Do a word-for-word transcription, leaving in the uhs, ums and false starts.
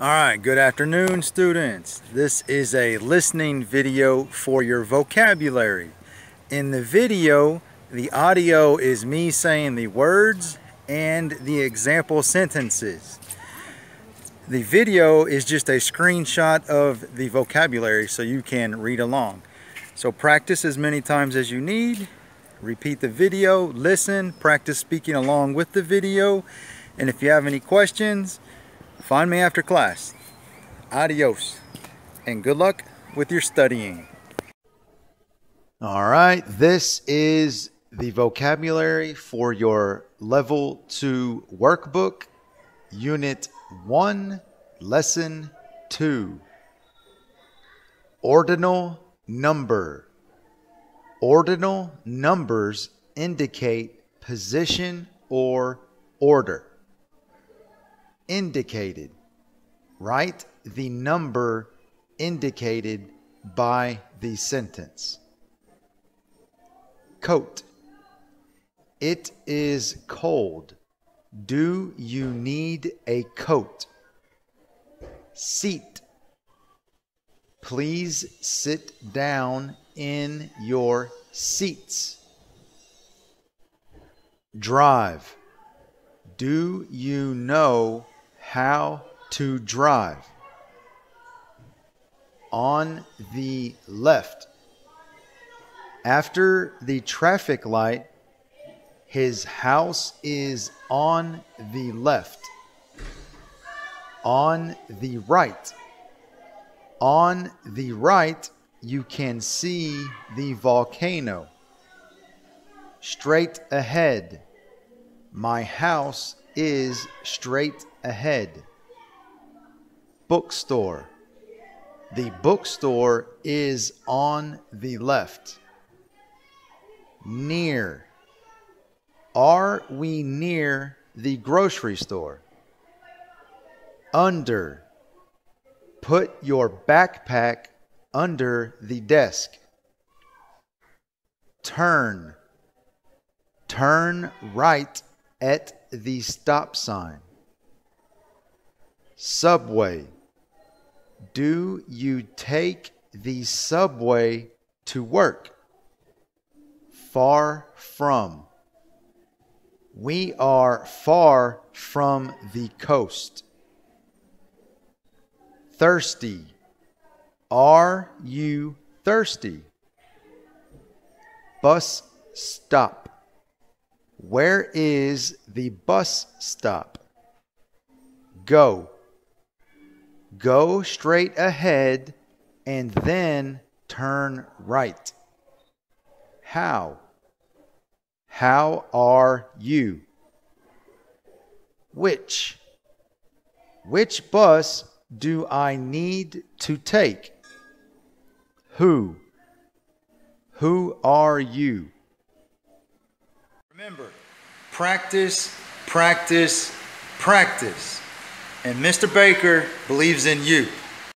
Alright, good afternoon students. This is a listening video for your vocabulary. In the video, the audio is me saying the words and the example sentences. The video is just a screenshot of the vocabulary so you can read along. So practice as many times as you need. Repeat the video, listen, practice speaking along with the video. And if you have any questions, find me after class. Adios, and good luck with your studying. All right, this is the vocabulary for your level two workbook, unit one, lesson two. Ordinal number. Ordinal numbers indicate position or order. Indicated. Write the number indicated by the sentence. Coat. It is cold. Do you need a coat? Seat. Please sit down in your seats. Drive. Do you know how to drive? On the left. After the traffic light, his house is on the left. On the right. On the right, you can see the volcano. Straight ahead. My house is straight ahead. Bookstore. The bookstore is on the left. Near. Are we near the grocery store? Under. Put your backpack under the desk. Turn. Turn right at the stop sign. Subway. Do you take the subway to work? Far from. We are far from the coast. Thirsty. Are you thirsty? Bus stop. Where is the bus stop? Go. Go straight ahead and then turn right. How? How are you? Which? Which bus do I need to take? Who? Who are you? Remember, practice, practice, practice. And Mister Baker believes in you.